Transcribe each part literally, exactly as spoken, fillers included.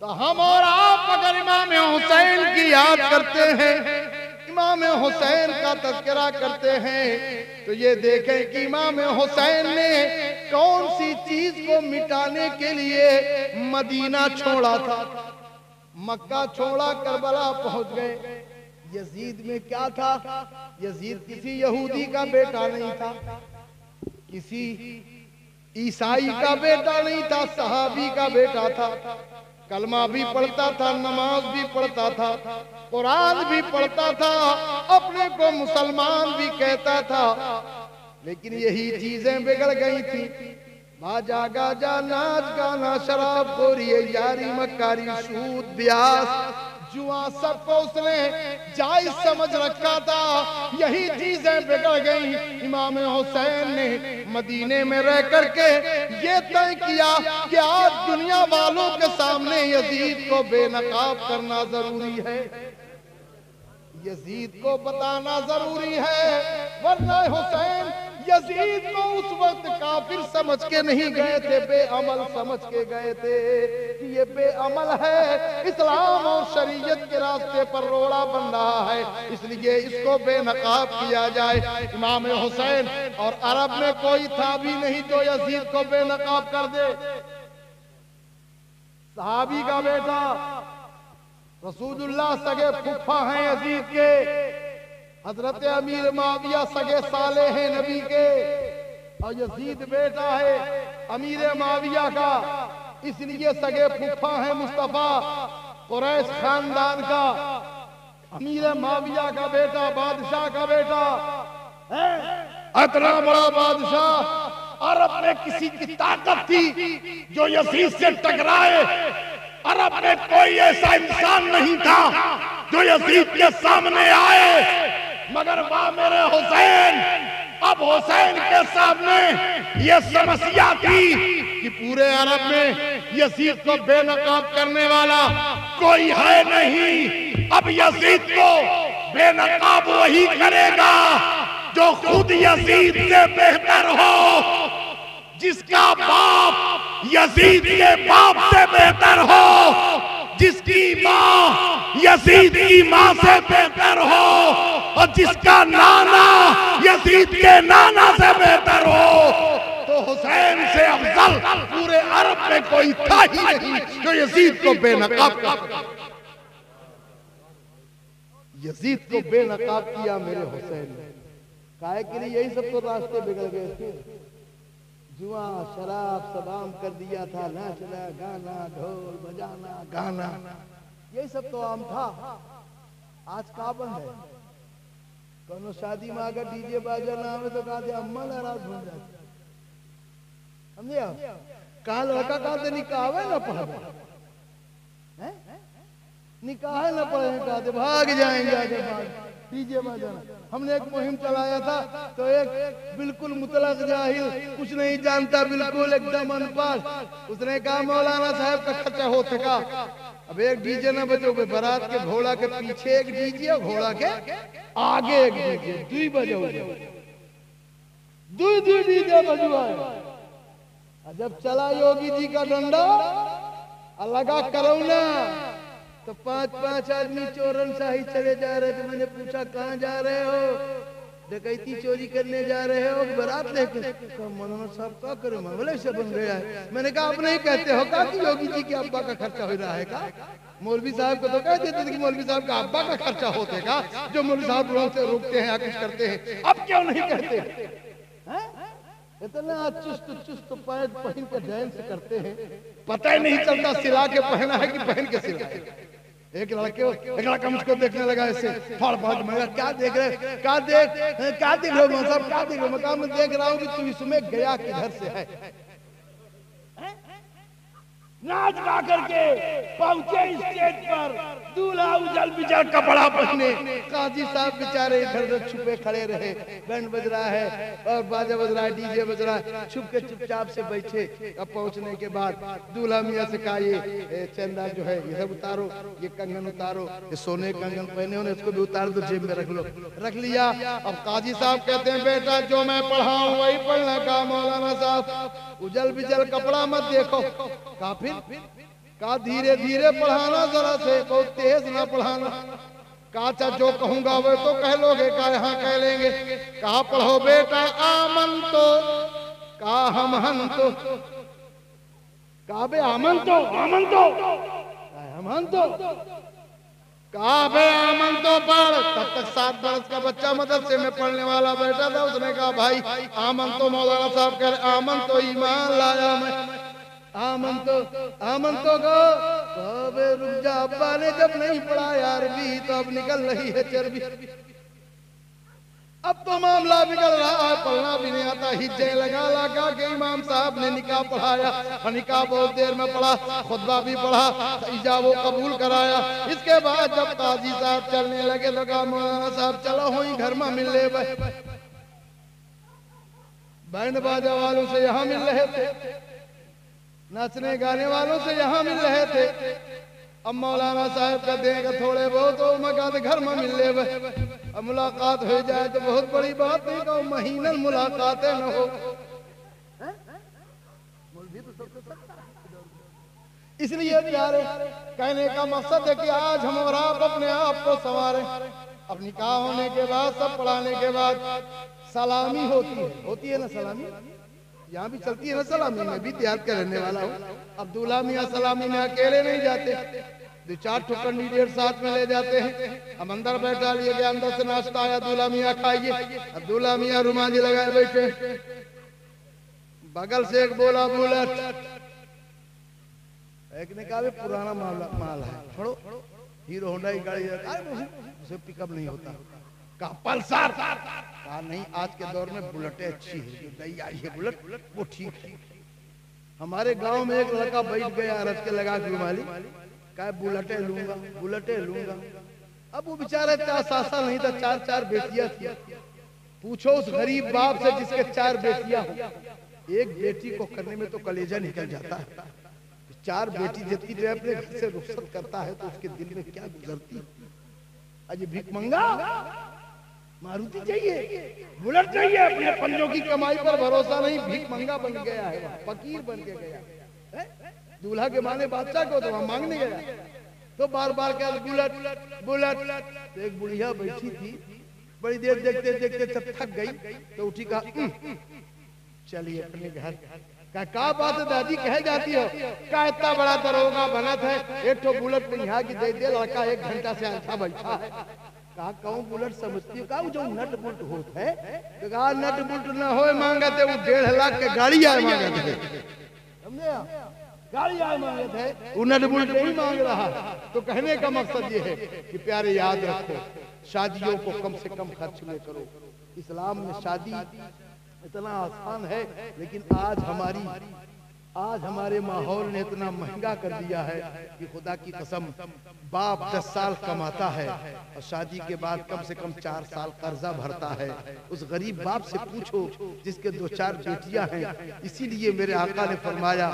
तो हम और आप अगर इमाम हुसैन की याद करते हैं, इमाम हुसैन का तज़किरा करते हैं, तो ये देखें कि इमाम हुसैन ने कौन सी चीज को मिटाने के लिए मदीना छोड़ा था, मक्का छोड़ा, करबला पहुंच गए। यजीद में क्या था? यजीद किसी यहूदी का बेटा नहीं था, किसी ईसाई का बेटा नहीं था, सहाबी का बेटा था। कलमा भी पढ़ता था, नमाज भी पढ़ता था, कुरान भी पढ़ता था, अपने को मुसलमान भी कहता था, लेकिन यही चीजें बिगड़ गई थी। बाजा गाजा नाच गाना, शराब खोरी, यारी मकारी, सूद, ब्यास, जुआ, सबको उसने जायज समझ रखा था। यही चीजें बिगड़ गई। इमाम हुसैन ने मदीने में रह करके ये तय किया कि आज दुनिया वालों के सामने यजीद को बेनकाब करना जरूरी है, यजीद को बताना जरूरी है, वरना हुसैन यजीद को उस वक्त काफिर समझ के नहीं गए थे, बेअमल समझ के गए थे कि ये बेअमल है, इस्लाम और शरीयत के रास्ते पर रोड़ा बन रहा है, इसलिए इसको बेनकाब किया जाए। इमाम हुसैन और अरब में कोई था भी नहीं जो यजीद को बेनकाब कर दे। सहाबी का बेटा, रसूलुल्लाह सगे फुफा हैं यजीद के, हजरत अमीर मुआविया सगे साले हैं नबी के, और यजीद बेटा है अमीर मुआविया का, इसलिए सगे फुफा है मुस्तफा कुरैश खानदान का। अमीर मुआविया का बेटा बादशाह का बेटा है, इतना बड़ा बादशाह, अरब में किसी की ताकत थी जो यजीद से टकराए? अरब में कोई ऐसा इंसान नहीं था जो यजीद के सामने आए, मगर वाह मेरे हुसैन, अब हुसैन के सामने ये समस्या थी कि पूरे अरब में यजीद को बेनकाब करने वाला कोई है नहीं। अब यजीद को बेनकाब वही करेगा जो खुद यजीद से बेहतर हो, जिसका बाप यजीद के बाप से बेहतर हो, जिसकी माँ यजीद की माँ से बेहतर हो, और जिसका नाना यजीद के नाना से बेहतर हो। तो हुसैन से अफजल पूरे अरब में कोई था ही नहीं जो यजीद को बेनकाब कर, यजीद को बेनकाब किया मेरे हुसैन ने। काहे के लिए? यही सब तो रास्ते बिगड़ गए थे, जुआ, शराब सब आम कर दिया था, नाचना, गाना, ढोल बजाना, गाना, यही सब तो आम था। आज का बंद है, कोनो शादी में अगर डीजे बाजा ना आवे तो कहते अम्मा नाराज हो जाती, समझिया? कहा लड़का कहते निकाह ना पढ़े, निकाह ना पढ़े, कहते भाग जाएंगे आगे भाग। डीजे बाजाना, हमने एक मुहिम चलाया था तो एक बिल्कुल मुतलक जाहिल, कुछ नहीं जानता, बिल्कुल एकदम अनपढ़, उसने कहा मौलाना साहब का खर्चा हो सका। अब एक डीजे न बजो, बारात के घोड़ा के पीछे एक डीजे और घोड़ा के आगे एक डीजे, दुई बजो, दुई दुई डीजे बजवाए। जब चला योगी जी का डंडा लगा करौना, तो पांच पांच आदमी चोरन शाही चले जा रहे थे। मैंने पूछा कहाँ जा रहे हो? डकैती चोरी करने जा रहे हो, बारात लेके। मौलाना साहब क्या करो, मामले से बन गया है। मैंने कहा आप नहीं कहते हो क्या कि योगी जी के अब्बा का खर्चा हो रहा है का? मौलवी साहब को तो कह देते थे कि मौलवी साहब का अब्बा का खर्चा होते का, जो मौलवी साहब लोगों से रोकते हैं, कुछ करते हैं, अब क्यों नहीं कहते? इतना चुस्त चुस्त पैंट पहन के डांस करते हैं, पता ही नहीं चलता सिला के पहना है कि पहन के सिला है। एक लड़के एक लड़का मुझको देखने लगा ऐसे, फड़ फड़ मैं क्या देख रहे, क्या देख क्या देख रहे हो साहब, क्या देख रहे हो? मैं कहा मैं देख रहा हूँ कि तू इसमें गया किधर से है। नाच गा करके पहुंचे स्टेज पर, दूल्हा उजल बिजल कपड़ा पहने, काजी साहब बेचारे इधर उधर छुपे खड़े रहे, बैंड बज रहा है और बाजा बज रहा है, डीजे बज रहा है, छुप के चुपचाप से बैठे। अब पहुंचने के बाद दूल्हा मियाँ से कहा ये चंदा जो है ये सब उतारो, ये कंगन उतारो, ये सोने कंगन पहने होने इसको भी उतार दो, जेब में रख लो। रख लिया। अब काजी साहब कहते हैं बेटा जो मैं पढ़ा हूँ वही पढ़ना। कहा मौलाना साहब उजल बिजल कपड़ा मत देखो, काफिर कहा धीरे धीरे पढ़ाना जरा से, बहुत तेज ना पढ़ाना। कहा अच्छा जो कहूंगा वो तो कह लोगे? कहा यहाँ कह लेंगे। कहा पढ़ो बेटा आमन तो, कहा हम हन तो, कहा बे आमन तो आमन तो हम हन तो, कहा बे आमन तो पढ़। तब तक सात बरस का बच्चा मदरसे में पढ़ने वाला बैठा था, उसने कहा भाई आमन तो मौलाना साहब कह रहे, आमन तो ईमान लाया मैं, आमन तो आमन तो गो। अबे रुक जा, अब्बा ने जब नहीं पढ़ा यार भी तो अब निकल रही है चर्बी, अब तो मामला बिगड़ रहा है, पढ़ना भी नहीं आता। हिज्जे लगा लगा के इमाम साहब ने निकाह पढ़ाया, निकाह बहुत देर में पढ़ा, खुतबा भी पढ़ा, इजाब कबूल कराया। इसके बाद जब काजी साहब चलने लगे तो कहा मौलाना साहब चलो हुई घर में मिल ले, बैंड बाजा वालों से यहाँ मिल रहे थे, नाचने गाने वालों से यहाँ मिल रहे थे, अब मौलाना साहब का देंगे थोड़े बहुत तो मकान घर में मिल ले, अब मुलाकात हो जाए तो बहुत बड़ी बात नहीं, तो महीने मुलाकातें न हो। इसलिए प्यारे कहने का मकसद है कि आज हम और आप अपने आप को संवारे। अब निकाह होने के बाद, सब पढ़ाने के बाद सलामी होती है, होती है ना सलामी, यहाँ भी चलती है ना सलामी, में भी तैयार कर रहने वाला हूँ। अब दूल्हा मियाँ सलामी में अकेले नहीं जाते, दो चार ठो कैंडिडेट साथ में ले जाते हैं। अब अंदर बैठा लिए गया, अंदर से नाश्ता आया, दूल्हा मियाँ खाइए। अब दूल्हा मियाँ रुमाली लगाए बैठे, बगल से एक बोला बुलेट, एक ने कहा पुराना मामला माल है छोड़ो, हीरो होंडा की गाड़ी उसे पिकअप नहीं होता, कहा पल्सर, कहा नहीं आज के दौर में बुलेटें अच्छी है, नई आई है बुलेट वो ठीक है। हमारे गांव में एक लड़का बैठ गया अरब के लगा के माली, कहा बुलेटें लूंगा बुलेटें लूंगा। अब वो बेचारा सासा नहीं था, चार चार बेटियां थी। पूछो उस गरीब बाप से जिसके चार बेटियां हो, एक बेटी को करने में तो कलेजा निकल जाता है, चार बेटी जितनी जो अपने घर से रुखसत करता है तो उसके दिल में क्या गुजरती है। अजय भिख मंगा, मारुति चाहिए, बुलेट चाहिए, अपने पंजों की कमाई पर भरोसा नहीं, भीख मंगा बन गया है, फकीर बन के गया। दूल्हा के माने बादशाह को तो वहां मांगने गया तो बार बार क्या बुलेट बुलेट। तो एक बुढ़िया बैठी थी, बड़ी देर देखते देखते सब थक गई तो उठी, कहा चलिए अपने घर। क्या बात है दादी कह जाती हो, क्या इतना बड़ा दरोगा बनत है, एक तो बुलेट बुढ़िया की दे दे, लड़का एक घंटा से अच्छा बैठा है। कहा कहूँ बुलेट समझती हो, कहा जो नट बुल्ट होता है, तो कहा नट बुल्ट ना हो मांगते, वो डेढ़ लाख के गाड़ी आए मांगते थे, समझे गाड़ी आए मांगते थे, वो नट बुल्ट नहीं मांग रहा। तो कहने का मकसद ये है कि प्यारे याद रखो, शादियों को कम से कम खर्च में करो। इस्लाम में शादी इतना आसान है, लेकिन आज हमारी आज हमारे माहौल ने इतना महंगा कर दिया है कि खुदा की कसम बाप दस साल कमाता है और शादी के बाद कम से कम चार साल कर्जा भरता है। उस गरीब बाप से पूछो जिसके दो चार बेटियां हैं। इसीलिए मेरे आका ने फरमाया,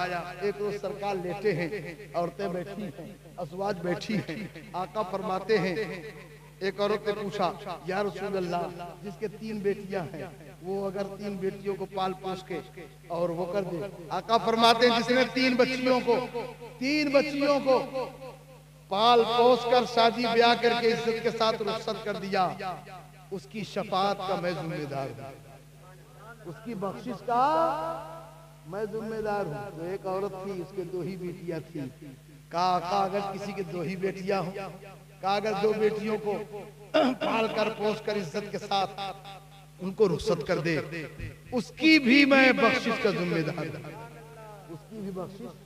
एक रोज सरकार लेटे हैं, औरतें बैठी हैं, असवाज बैठी हैं, आका फरमाते हैं एक औरत ने पूछा या रसूलुल्लाह जिसके तीन बेटियां हैं वो अगर तीन बेटियों को पाल पोस के और वो कर दे, आका फरमाते हैं जिसने तीन बच्चियों को तीन बच्चियों को पाल पोस कर शादी ब्याह करके इज्जत के साथ रुखसत कर दिया, उसकी शफाअत का मैं जिम्मेदार हूँ, उसकी बख्शिश का मैं जिम्मेदार हूँ। तो एक औरत थी, उसके दो ही बेटियां थी। कहा आका अगर किसी के दो ही बेटियां हों, कहा अगर दो बेटियों को पाल कर पोस कर इज्जत के साथ उनको रुखसत कर दे, उसकी भी मैं बख्शिश का जिम्मेदार हूं, उसकी भी बख्शिश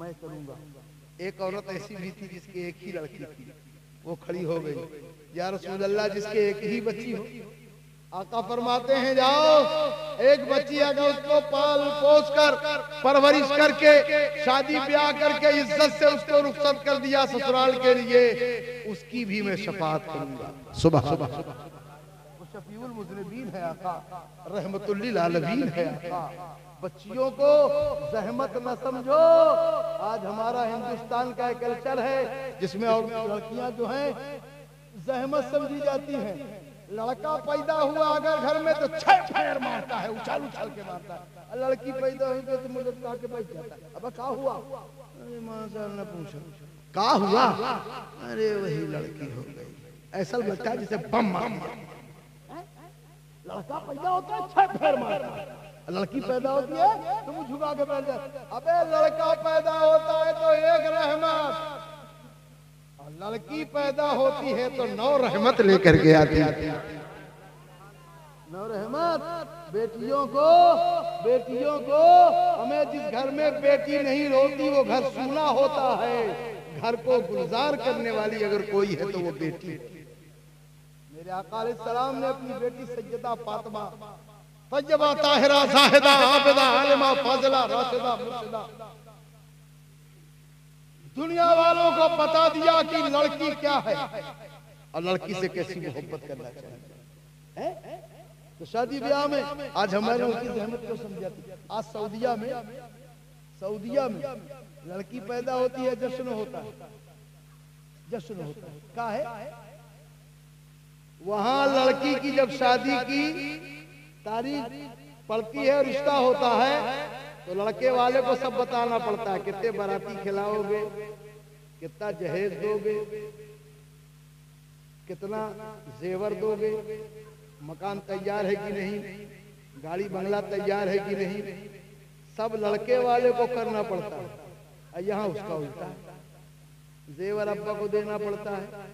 मैं करूंगा। एक औरत ऐसी भी थी जिसकी एक ही लड़की थी, वो खड़ी हो गई, या रसूलल्लाह जिसके एक ही बच्ची हो। आका फरमाते हैं जाओ एक बच्ची अगर उसको पाल पोस कर परवरिश करके शादी ब्याह करके इज्जत से उसको रुखसत कर दिया ससुराल के लिए, उसकी भी मैं शफाअत करूंगा। सुबह सुबह शफीउल मुजनबीन है आका, रहमतुल्लिल आलमीन है आका। बच्चियों को जहमत न समझो। आज हमारा हिंदुस्तान का एक कल्चर है जिसमें और लड़कियां जो हैं जहमत समझी जाती हैं। लड़का पैदा हुआ अगर घर में तो छह पैर मारता है, उछाल उछाल के मारता है, लड़की पैदा हुई तो मुझे काट के बैठ जाता है। अब क्या हुआ माँ साहब ने पूछा का हुआ, अरे वही लड़की हो गई। ऐसा लगता है जिसे बम मार लड़का पैदा होता है, छह फेर मारता है। लड़की पैदा होती है तो वो झुका के बैठ जाए। अबे लड़का पैदा होता है तो एक रहमत, और लड़की पैदा होती है तो नौ रहमत लेकर के आती है। नौ रहमत बेटियों को, बेटियों को हमें जिस घर में बेटी नहीं रोती वो घर सूना होता है। घर को गुलजार करने वाली अगर कोई है तो वो बेटी। मेरे आका अलैहिस्सलाम ने अपनी बेटी सैयदा फातिमा तय्यबा ताहिरा जाहिदा आबिदा आलिमा फाजिला राशिदा मुर्शिदा, दुनिया वालों को बता दिया कि लड़की क्या है और लड़की से कैसी मोहब्बत करना चाहिए। तो शादी ब्याह में आज हमारे उनकी जहमत को समझाती है। आज सऊदिया में, सऊदिया में लड़की पैदा होती है जश्न होता है, जश्न होता है। क्या है वहां लड़की की जब शादी की तारीख पड़ती है, रिश्ता होता है, तो लड़के वाले को सब बताना पड़ता है। कितने बाराती खिलाओगे, कितना जहेज दोगे, कितना जेवर दोगे, मकान तैयार है कि नहीं, गाड़ी बंगला तैयार है कि नहीं, सब लड़के वाले को करना पड़ता है। यहाँ उसका उल्टा है, जेवर अब्बा को देना पड़ता है,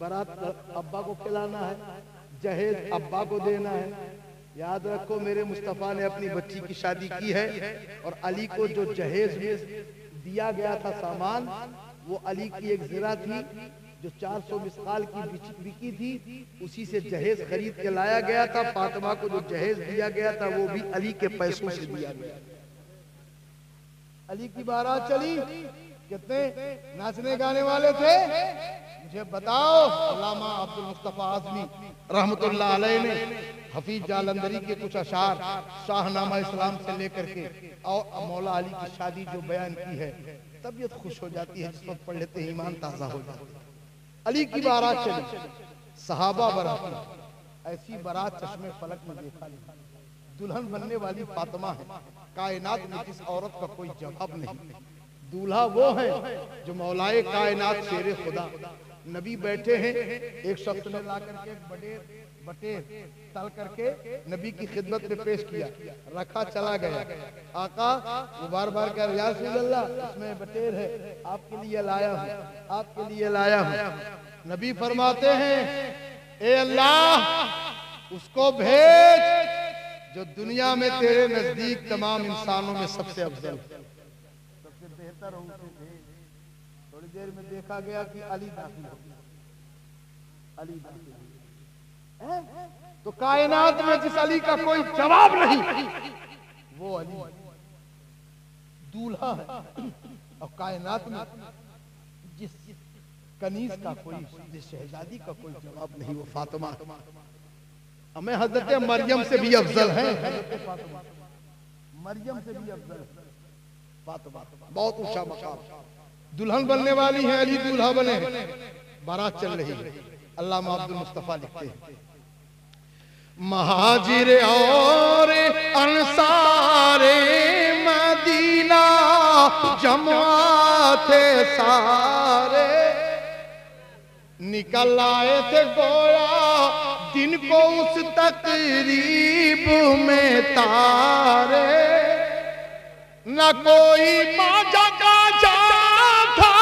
बारात अब्बा को खिलाना है, जहेज अब्बा को देना है। याद रखो मेरे मुस्तफा ने अपनी बच्ची की शादी की है और अली को जो जहेज दिया गया था सामान, वो अली की एक जिरा थी जो चार सौ मिसाल की बिकी थी, उसी से जहेज खरीद के लाया गया था। फातिमा को जो जहेज दिया गया था वो भी अली के पैसों से दिया गया। अली की बारात चली, कितने नाचने गाने वाले थे मुझे बताओ। अल्लामा अब्दुल मुस्तफा आज़मी रहमतुल्लाह अलैह ने हफीज़ जालंधरी के कुछ अशार शाहनामा इस्लाम से लेकर के और मौला अली की शादी जो बयान की है, तबीयत खुश हो जाती है जिस वक्त पढ़ लेते हैं, ईमान ताजा हो जाता है। अली की बारात चली, सहाबा बारात, ऐसी बारात चश्मे फलक में देखा नहीं। दुल्हन बनने वाली फातिमा है, कायनात में किस औरत का कोई जवाब नहीं। दूल्हा वो है जो मौलाए कायनात शेरे खुदा नबी बैठे हैं। एक शख्स ने ला करके बटेर बटेर तल करके नबी की खिदमत में पेश किया, रखा चला गया। आका वो बार बार कह रहे या रसूलल्लाह इसमें बटेर है, आपके लिए लाया हूँ, आपके लिए लाया हूँ। नबी फरमाते हैं ए अल्लाह उसको भेज जो दुनिया में तेरे नजदीक तमाम इंसानों में सबसे अफजल, सबसे बेहतर हो। थोड़ी देर में देखा गया कि अली दाखिल हो गया, अली दाखिल हो गया। तो कायनात में जिस अली का कोई जवाब नहीं वो अली दूल्हा है, और कायनात में जिस कनीज का कोई, जिस शहजादी का कोई जवाब नहीं वो फातिमा। हमें हजरत मरियम से भी अफजल है, मरियम से भी अफजल है फातिमा। बहुत ऊंचा मकाम, दुल्हन बनने वाली है, अली दूल्हा बने, बारात चल रही है। अल्लामा अब्दुल मुस्तफा लिखते हैं महाजिर और अंसारे मदीना जमा थे सारे, निकल आए थे गोया दिन को उस तकरीब में तारे। न कोई बाजा गाजा था,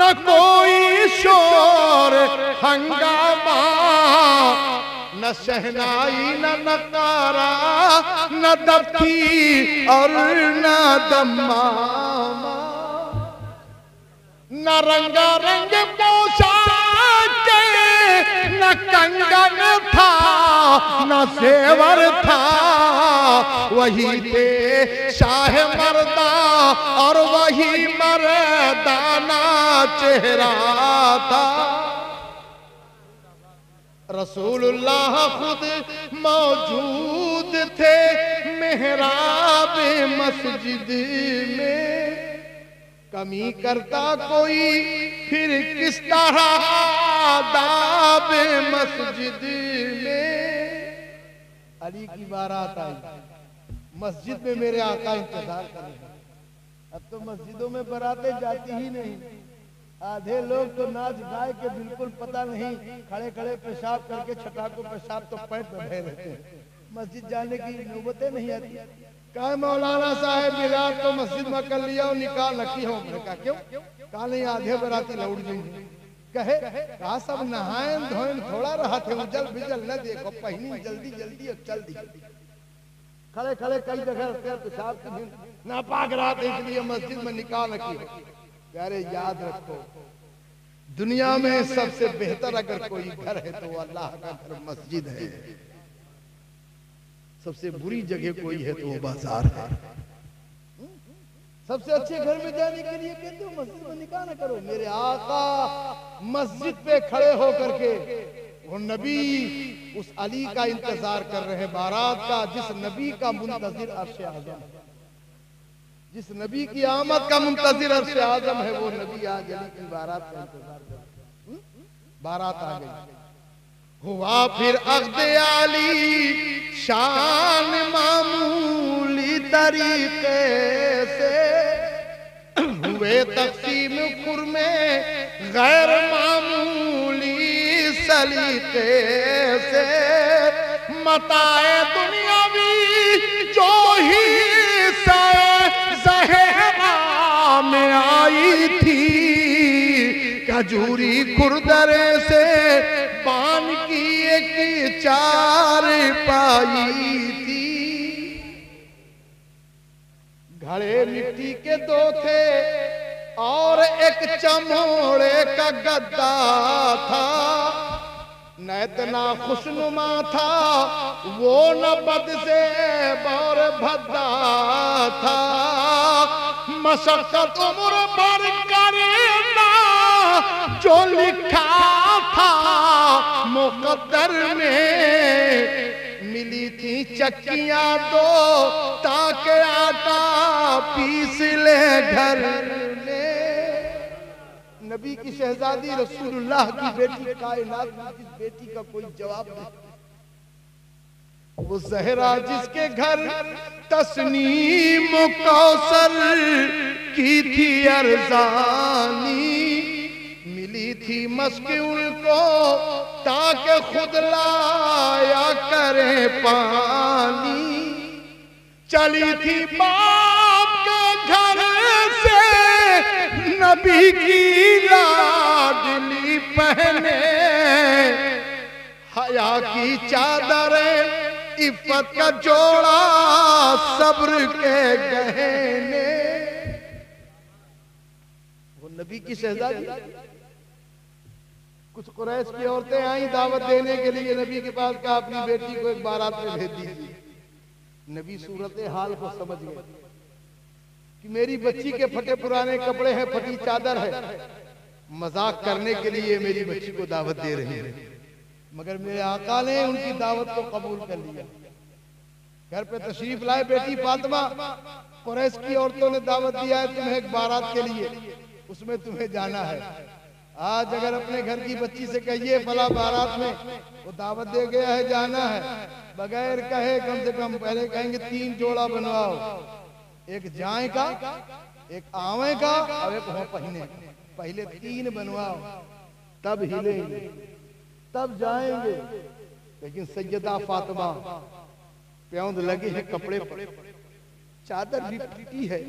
न कोई शोर हंगामा, न शहनाई न नकारा, न दफ्ती और न दमामा। न रंगा रंग पोशाक, न कंगन था, न सेवर था, वही थे शाह मर्दा और वही मर्दाना चेहरा था। रसूलुल्लाह खुद मौजूद थे मेहराब मस्जिद में, कमी करता कोई फिर किस तरह आदाब मस्जिद में। अली की बारात आई, मस्जिद में मेरे आका इंतजार कर रहे हैं। अब तो मस्जिदों में बरातें जाती ही नहीं, आधे लोग तो नाच गाय के बिल्कुल पता नहीं, खड़े खड़े पेशाब करके छटाको पेशाब तो पैंट में बह रहते हैं, मस्जिद जाने की नौबतें नहीं आती। कहा मौलाना साहब मिलाद तो मस्जिद में कर लिया और निकाल रखी हो, क्यों? कहा नहीं आधे बराती लौट गई। कहे कहा सब नहायन धोयन थोड़ा रहा थे, उजल बिजल न देखो, पहनी जल्दी जल्दी और चल दी। खड़े खड़े कई जगह पेशाब की नापाक रात इसलिए मस्जिद में निकाल रखी। प्यारे याद रखो, दुनिया में सबसे बेहतर अगर कोई घर है तो अल्लाह का घर मस्जिद है, सबसे बुरी जगह कोई है तो वो बाजार है। सबसे अच्छे घर में जाने के लिए कहते हो मस्जिद में निकाह ना करो। मेरे आका मस्जिद पे खड़े होकर के वो नबी उस अली का इंतजार कर रहे हैं, बारात का, जिस नबी का मुंतजिर अर्श आजम, जिस नबी की आमद का मुंतजिर अर्श आजम है, वो नबी आज अली की बारात का इंतजार कर रहे हैं। बारात आ गई, हुआ फिर अख्द अली शान मामूली तरीके से, हुए तकसीम कुर्मे गैर मामूली सलीके से, मताए दुनियावी जो ही जहरा में आई थी, खजूरी खुरदरे से पान की एक चार पाई थी, घड़े मिट्टी के दो थे और एक चमोड़े का गद्दा था, न इतना खुशनुमा था वो, न बद से बौर भद्दा था, मशक्कत उम्र भर करेगा जो लिखा था मुकद्दर में, मिली थी चक्कियां दो ताकि आटा पीस ले घर में। नबी की शहजादी रसूलुल्लाह की बेटी कायनात की बेटी का कोई जवाब नहीं। वो जहरा जिसके घर तस्नीम कौसर की थी अरजानी, मिली थी मस्क उनको ताकि खुद लाया करे पानी, चली थी बाप के घर से नबी की लाडली पहने, हया की चादर इफ़्फ़त का जोड़ा सब्र के गहने। वो नबी की शहजादी। कुछ कुरैश की औरतें आई दावत देने के लिए नबी के पास, कहा अपनी बेटी को एक बारात में भेज दीजिए। नबी सूरत हाल को समझ गए कि मेरी बच्ची के फटे पुराने कपड़े हैं, फटी चादर है, मजाक करने के लिए मेरी बच्ची को दावत दे रहे हैं, मगर मेरे आका ने उनकी दावत को कबूल कर लिया। घर पे तशरीफ लाए बेटी फातिमा, कुरैश की औरतों ने दावत दिया है तुम्हें एक बारात के लिए, उसमें तुम्हें जाना है। आज अगर अपने घर की बच्ची से कहिए फला बारात में वो दावत दे गया है जाना है, बगैर कहे कम से कम पहले कहेंगे तीन जोड़ा बनवाओ, एक जाए का, एक आवे का और एक हो पहने, पहले तीन बनवाओ तब हिलेंगे तब जाएंगे। लेकिन सैयदा फातिमा प्योंद लगी है कपड़े पर, चादर भी फटी है,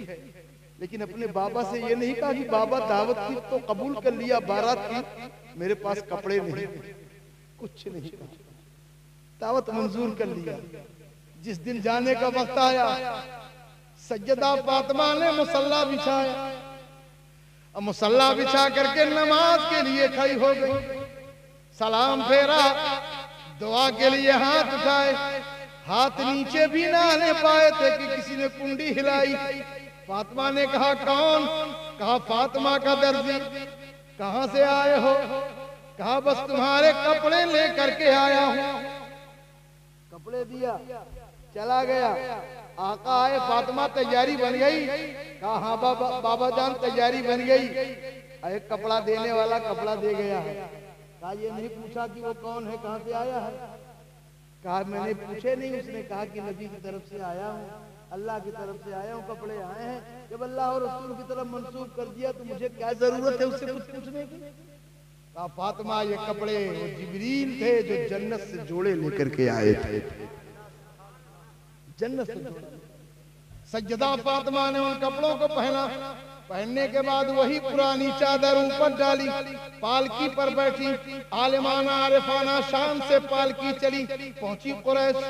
लेकिन अपने बाबा से ये नहीं कहा कि बाबा दावत की तो कबूल कर लिया बारात की, मेरे पास कपड़े नहीं, कुछ नहीं कहा, दावत मंजूर कर लिया। जिस दिन जाने का वक्त आया सज्जदा फातिमा ने मुसल्ला बिछाया और मुसल्ला बिछा करके नमाज के लिए खड़ी हो गई। सलाम फेरा, दुआ के लिए हाथ उठाए, हाथ नीचे भी ना आने पाए थे कि किसी ने कुंडी हिलाई। फातिमा ने कहा कौन? कहा फातिमा का दर्जी। कहां से आए हो? कहा बस तुम्हारे कपड़े लेकर के आया हूं। कपड़े दिया, चला गया। आका आए, फातिमा तैयारी बन गई? कहा हाँ बाबा, बाबा जान तैयारी बन गई। एक कपड़ा देने वाला कपड़ा दे गया। कहा ये नहीं पूछा कि वो कौन है, कहां से आया है? कहा मैंने पूछे नहीं, उसने कहा कि नबी की तरफ से आया हूँ, अल्लाह की तरफ से आया हूँ, कपड़े आए हैं, जब अल्लाह और रसूल की तरफ मंसूब कर दिया तो मुझे क्या जरूरत है उससे कुछ पूछने की? कहा फातिमा ये कपड़े वो जिब्रील थे जो जन्नत से जोड़े लेकर के आए थे, जन्नत से जोड़े। सज्जदा फातिमा ने उन कपड़ों को पहना, पहनने के बाद वही पुरानी चादर ऊपर डाली, पालकी पर बैठी। आलिमाना आरिफाना शाम से पालकी चली, पहुंची कुरैश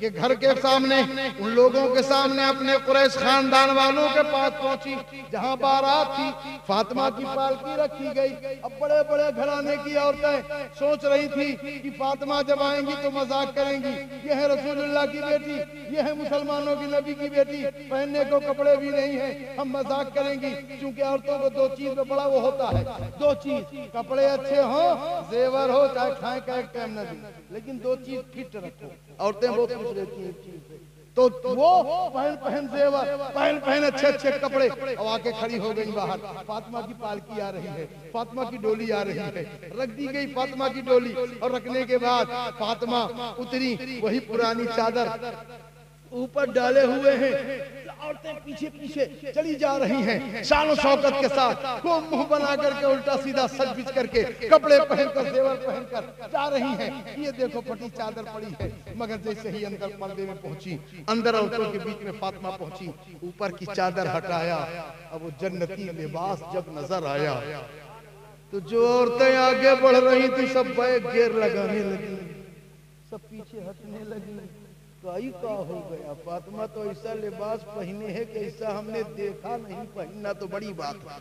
के घर के सामने, उन लोगों के सामने अपने कुरैश खानदान वालों के पास पहुंची जहां बारात थी। फातिमा की पालकी रखी गई। अब बड़े बड़े घराने की औरतें सोच रही थी कि फातिमा जब आएंगी तो मजाक करेंगी, यह है रसूलुल्लाह की बेटी, यह है मुसलमानों की नबी की बेटी, पहनने को कपड़े भी नहीं है, हम मजाक करेंगी। क्योंकि औरतों को दो चीज में बड़ा वो होता है, दो चीज, कपड़े अच्छे हो, जेवर हो, चाहे खाए का एक टाइम न दे, लेकिन दो चीज फिट रखो। औरतें बहुत खुश रहती हैं चीज से, तो वो पहन पहन जेवर, पहन पहन अच्छे अच्छे कपड़े, और आके खड़ी हो गई बाहर। फातिमा की पालकी आ रही है, फातिमा की डोली आ रही है, रख दी गई फातिमा की डोली। और रखने के बाद फातिमा उतरी, वही पुरानी चादर ऊपर डाले हुए हैं। औरतें पीछे पीछे चली जा रही हैं शान और शौकत के साथ, खूब मुंह बना करके उल्टा सीधा सजबिज करके, कपड़े पहनकर, जेवर पहनकर जा रही हैं। ये देखो फटी चादर पड़ी है, मगर जैसे ही अंदर पर्दे में पहुंची, अंदर औरतों के बीच में फातिमा पहुंची, ऊपर की चादर हटाया, अब वो जन्नती लिबास जब नजर आया तो जो औरतें आगे बढ़ रही थी सब बैग घेर लगाने लगी, सब पीछे हटने लगी। का हो गया फातिमा तो ऐसा लिबास पहने है कि ऐसा हमने देखा नहीं, पहनना तो बड़ी बात है।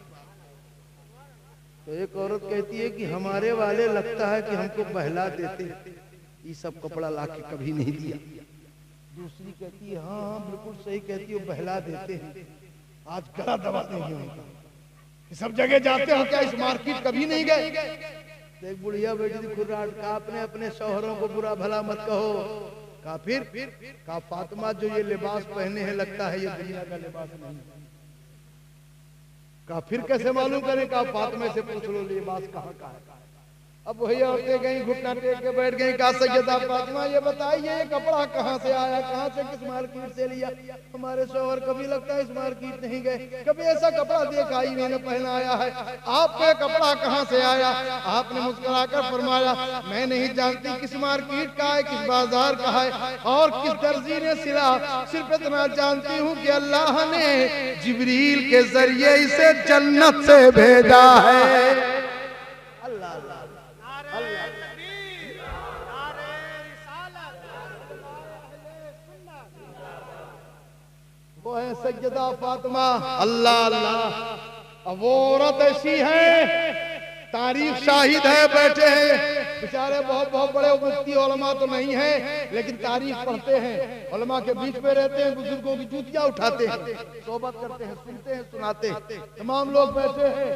तो एक औरत कहती है कि हमारे वाले लगता है कि हमको बहला देते, ये सब कपड़ा लाके कभी नहीं दिया। दूसरी कहती है हाँ हाँ बिल्कुल सही कहती है, बहला देते हैं, आज गला दबा देंगे उनका। सब जगह जाते हो क्या, इस मार्केट कभी नहीं गए? तो एक बुढ़िया बेटी खुर्राट का अपने अपने शोहरों को बुरा भला मत कहो। का फिर का फातिमा जो ये लिबास पहने हैं लगता है ये दुनिया का लिबास नहीं है। का फिर कैसे मालूम करें? का फातिमा से पूछ लो लिबास कहाँ का है। अब वही औरतें गई घुटना टेक के बैठ गई, का सैयदा फातिमा ये बताइए ये कपड़ा कहाँ से आया, कहाँ से, किस मार्केट से लिया? हमारे शोहर कभी लगता है इस मार्केट नहीं गए, कभी ऐसा कपड़ा देखा ही मैंने पहनाया है, आपका कपड़ा कहाँ से आया? आपने मुस्कुराकर फरमाया मैं नहीं जानती किस मार्केट का है, किस बाजार का है और किस दर्जी ने सिला, सिर्फ इतना जानती हूँ कि अल्लाह ने जिब्रील के जरिए इसे जन्नत से भेजा है। अल्लाह वो है सज्जदा फातिमा। अल्लाह अल्लाह, अब वो औरत ऐसी है, तारीफ शाहिद है, बैठे हैं बेचारे, बहुत बहुत बड़े मुफ्ती उलमा तो नहीं है, लेकिन तारीफ पढ़ते हैं, उलमा के बीच में रहते हैं, बुजुर्गों की जूतियां उठाते हैं, सोबत करते हैं, सुनते हैं, सुनाते हैं, तमाम लोग बैठे हैं,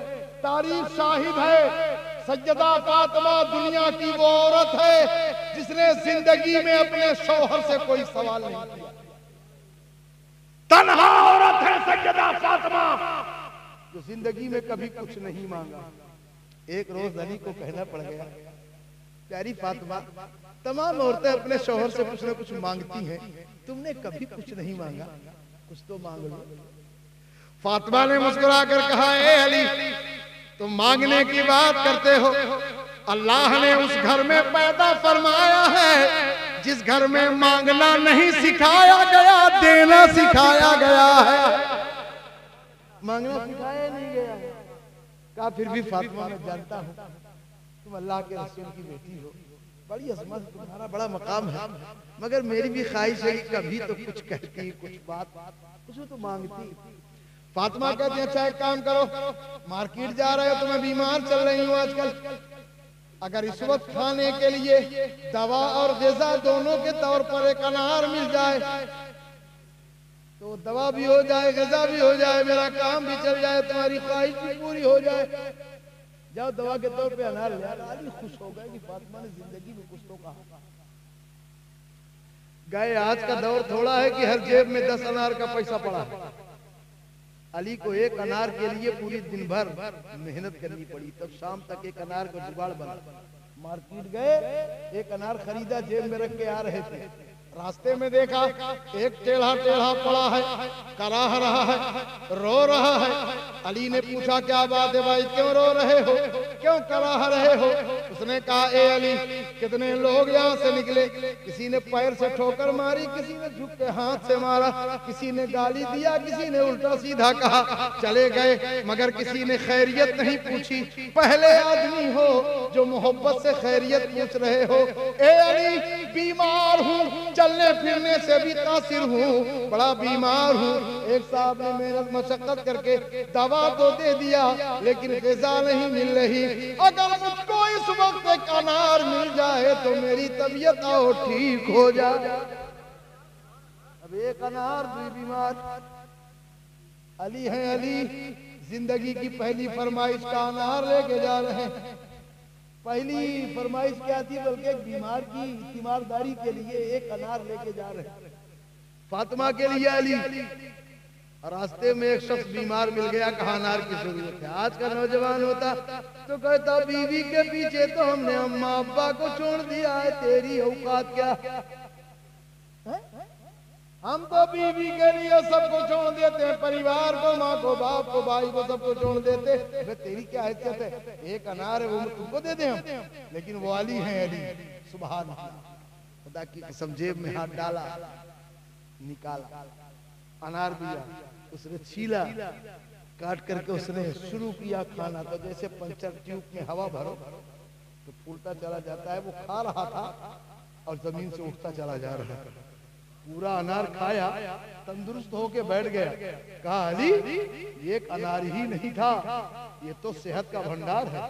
तारीफ शाहिद है। सज्जदा फातिमा दुनिया की वो औरत है जिसने जिंदगी में अपने शौहर से कोई सवाल नहीं किया। तन्हा औरत है सज्जदा फातिमा जो जिंदगी में कभी कुछ नहीं मांगा। एक रोज अली को कहना पड़ गया, प्यारी फातिमा तमाम औरतें अपने शौहर से कुछ ना कुछ मांगती हैं, तुमने कभी कुछ नहीं मांगा, कुछ तो मांग लो। फातिमा ने मुस्कुरा कर कहा ए अली तुम मांगने की बात करते हो, अल्लाह ने उस घर में पैदा फरमाया है जिस घर में मांगना नहीं सिखाया गया, देना सिखाया गया है, मांगना सिखाया नहीं गया। का फिर भी फातिमा मैं जानता हूँ तुम अल्लाह के रसूल की बेटी हो, बड़ी अजमत, तुम्हारा बड़ा मकाम है, मगर मेरी भी ख्वाहिश है कि कभी तो कुछ कहती, कुछ बात, कुछ तो मांगती। फातिमा कहती अच्छा एक काम करो, मार्केट जा रहे हो तो मैं बीमार चल रही हूँ आजकल, अगर इस वक्त खाने के लिए दवा और गजा दोनों के तौर पर एक अनार मिल जाए तो दवा भी हो जाए, गजा भी हो जाए, मेरा काम भी चल जाए, तुम्हारी ख्वाहिश भी पूरी हो जाए, जाओ दवा के तौर पे अनार ले आओ। अली खुश हो गए कि फातिमा ने जिंदगी में कुछ तो कहा। गए, आज का दौर थोड़ा है कि हर जेब में दस अनार का पैसा पड़ा है, अली को एक अनार के लिए पूरी दिन भर मेहनत करनी पड़ी, तब शाम तक एक अनार का जुगाड़ बना। मार्केट गए, एक अनार खरीदा, जेब में रख के आ रहे थे, रास्ते में देखा एक टेढ़ा टेढ़ा पड़ा है, कराह रहा है, रो रहा है। अली ने पूछा क्या बात है भाई, क्यों रो रहे हो, क्यों कराह रहे हो? उसने कहा ए अली, कितने लोग यहाँ से निकले, किसी ने पैर से ठोकर मारी, किसी ने झुक के हाथ से मारा, किसी ने गाली दिया, किसी ने उल्टा सीधा कहा, चले गए, मगर किसी ने खैरियत नहीं पूछी। पहले आदमी हो जो मोहब्बत से खैरियत पूछ रहे हो। ए अली, बीमार हूँ, चलने फिरने से भी तासिर हूँ, बड़ा बीमार हूँ। एक साहब ने मेहनत मशक्कत करके दवा तो दे दिया लेकिन ग़िज़ा नहीं मिल रही, अगर मुझको इस वक्त एक अनार मिल जाए तो मेरी तबीयत और ठीक हो जाए। अब एक अनार भी बीमार अली है। अली जिंदगी की पहली फरमाइश का अनार लेके जा रहे हैं। पहली फरमाइश क्या थी, बल्कि एक बीमार की तीमारदारी के लिए एक अनार लेके जा रहे हैं, फातिमा के लिए अली। रास्ते में एक शख्स बीमार मिल गया, कहा अनार की जरूरत है। आज का नौजवान होता तो कहता बीवी के पीछे तो हमने अम्मा अब्बा को छोड़ दिया है, तेरी औकात क्या है? हम तो बीवी के लिए सबको छोड़ देते हैं, परिवार को, माँ को, बाप को, भाई को, सबको छोड़ देते। अरे तेरी क्या हैसियत है, एक अनार है वो तुमको दे दें। लेकिन वो अली है। अली सुभान अल्लाह, खुदा की कसम जेब में हाथ डाला, निकाला अनार, दिया, उसने छीला, काट करके उसने शुरू किया खाना। तो जैसे पंचर ट्यूब में हवा भरो तो फूलता चला जाता है, वो खा रहा था और जमीन से उठता चला जा रहा था। पूरा अनार खाया, तंदुरुस्त होके बैठ गया। कहा अली, ये एक अनार ही नहीं था, ये तो सेहत का भंडार है।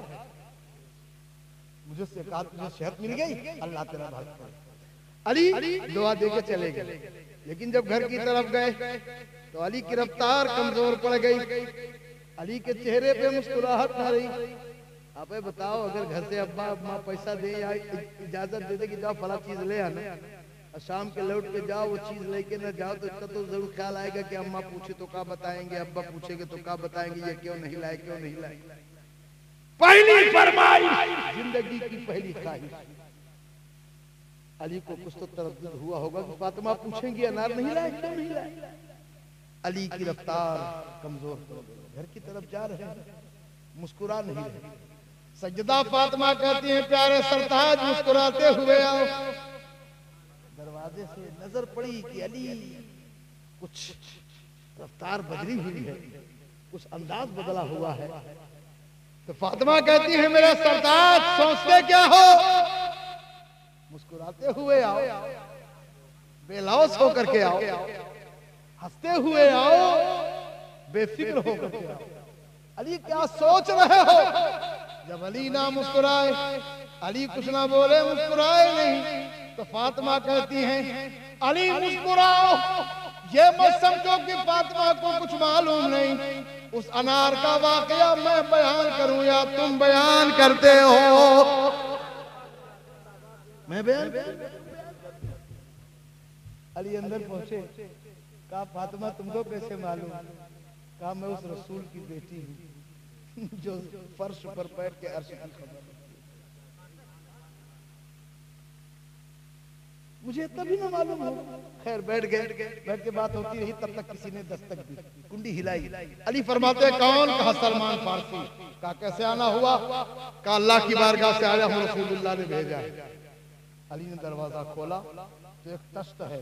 मुझे सेहत मिल गई, अल्लाह तेरा भला करे। अली दुआ देके चले गए, लेकिन जब घर की तरफ गए तो अली की रफ्तार कमजोर पड़ गई, अली के चेहरे पे मुस्कुराहट आ रही। आप बताओ, अगर घर से अब्बा अम्मा पैसा दे या इजाजत दे दे कि जाओ फला चीज ले आना, शाम के लौट के जाओ वो चीज लेके ना जाओ तो इसका तो जरूर ख्याल आएगा कि अम्मा पूछे तो क्या बताएंगे, अब्बा पूछेंगे तो क्या बताएंगे, ये क्यों नहीं लाए, क्यों नहीं लाए। पहली फरमाइश, जिंदगी की पहली ख्वाहिश। अली को कुछ तो तरद्दुद हुआ होगा कि फातिमा पूछेंगी अनार नहीं लाए, क्यों नहीं लाए। अली की रफ्तार कमजोर हो गई, घर की तरफ जा रहे हैं, मुस्कुरा नहीं रहे। सजदा फातिमा कहती है प्यारे सरताज मुस्कुराते हुए आओ। दरवाजे से नजर पड़ी कि अली कुछ रफ्तार बदली हुई है, कुछ अंदाज बदला हुआ है। तो फातिमा कहती है मेरा सरदार सोचते क्या हो, मुस्कुराते हुए आओ, बेलौस होकर के आओ, हंसते हुए आओ, बेफिक्र होकर के आओ। अली क्या सोच रहे हो? जब अली ना मुस्कुराए, अली कुछ ना बोले, मुस्कुराए नहीं, तो फातिमा कहती हैं अली मुस्कुराओ। ये मत समझो कि फातिमा को कुछ मालूम नहीं, उस अनार का वाकया मैं बयान करूं या तुम बयान करते हो। मैं बयान अली अंदर पहुंचे, कहा फातिमा तुमको कैसे मालूम? कहा मैं उस रसूल की बेटी हूँ जो फर्श पर बैठ के अर्श की खबर, मुझे तभी ना मालूम हो। खैर बैठ गए, बैठ के बात होती रही, तब तक किसी ने दस्तक दी, कुंडी हिलाई। अली फरमाते कौन? कहा सलमान फारसी। कहा कैसे आना हुआ? कहा अल्लाह की बारगाह से आया हूँ, रसूलुल्लाह ने भेजा। अली ने दरवाजा खोला तो एक तश्त है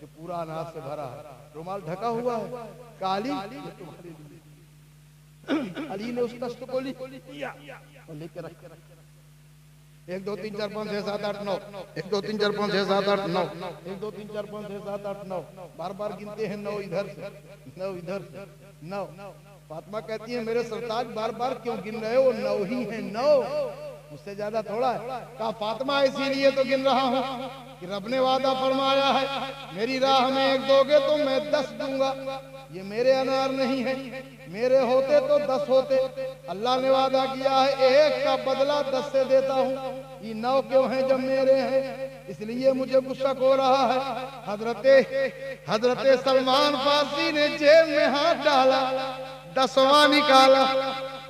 जो पूरा अनाज से भरा है, रुमाल ढका हुआ है। कहा अली, अली ने उस तश्त को लेकर रखा। एक दो तीन चार पाँच छह सात आठ नौ, एक दो तीन चार पाँच छह सात आठ नौ, एक दो तीन चार पाँच छह सात आठ नौ, बार बार गिनते हैं, नौ इधर से, नौ इधर से, नौ। फातिमा कहती है मेरे सरताज बार बार क्यों गिन रहे हो, नौ ही है, नौ उससे ज्यादा थोड़ा है। कहा फातिमा इसीलिए तो गिन रहा हूँ कि रब ने वादा फरमाया है मेरी राह में एक दोगे तो मैं दस दूंगा, ये मेरे अनार नहीं है, मेरे होते तो दस होते, अल्लाह ने वादा किया है एक का बदला दस से देता हूँ, ये नौ क्यों हैं जब मेरे हैं, इसलिए मुझे गुस्सा हो रहा है। हजरते हजरते सलमान फारसी ने जेब में हाथ डाला, दसवां निकाला,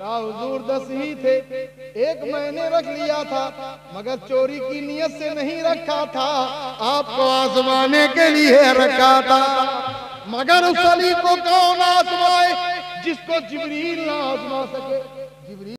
कहा हुजूर दस ही थे, एक मैंने रख लिया था मगर चोरी की नियत से नहीं रखा था, आपको आजमाने के लिए रखा था। मगर उस अली को कौन आजमाए जिसको जिब्रील ना आजमा सके।